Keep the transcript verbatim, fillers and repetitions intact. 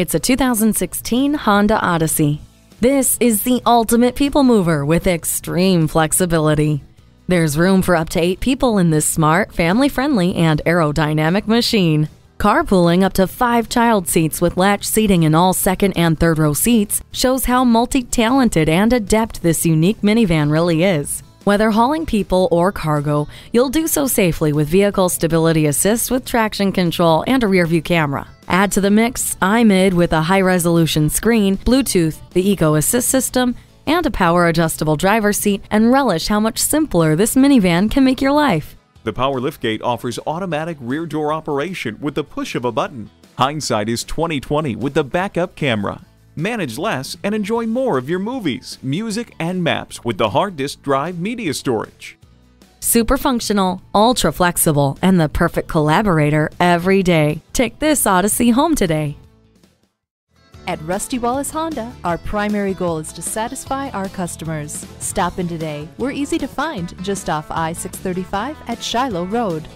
It's a two thousand sixteen Honda Odyssey. This is the ultimate people mover with extreme flexibility. There's room for up to eight people in this smart, family-friendly, and aerodynamic machine. Carpooling up to five child seats with latch seating in all second and third row seats shows how multi-talented and adept this unique minivan really is. Whether hauling people or cargo, you'll do so safely with vehicle stability assist with traction control and a rear-view camera. Add to the mix iMID with a high-resolution screen, Bluetooth, the Eco Assist system, and a power-adjustable driver's seat, and relish how much simpler this minivan can make your life. The power liftgate offers automatic rear door operation with the push of a button. Hindsight is twenty twenty with the backup camera. Manage less and enjoy more of your movies, music, and maps with the hard disk drive media storage. Super functional, ultra flexible, and the perfect collaborator every day. Take this Odyssey home today. At Rusty Wallace Honda, our primary goal is to satisfy our customers. Stop in today. We're easy to find just off I six thirty-five at Shiloh Road.